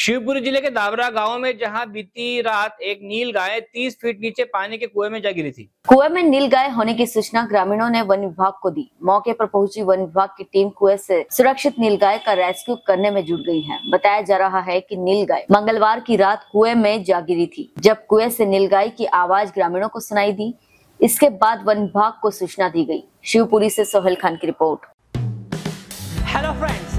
शिवपुरी जिले के दावरा गांव में जहां बीती रात एक नील गाय 30 फीट नीचे पानी के कुएं में जा गिरी थी। कुएं में नील गाय होने की सूचना ग्रामीणों ने वन विभाग को दी। मौके पर पहुंची वन विभाग की टीम कुएं से सुरक्षित नील गाय का रेस्क्यू करने में जुट गई है। बताया जा रहा है कि नील गाय मंगलवार की रात कुएं में जा गिरी थी। जब कुएं से नील गाय की आवाज ग्रामीणों को सुनाई दी, इसके बाद वन विभाग को सूचना दी गई। शिवपुरी से सोहेल खान की रिपोर्ट। Hello friends,